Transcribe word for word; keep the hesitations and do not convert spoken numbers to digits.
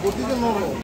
What is the model?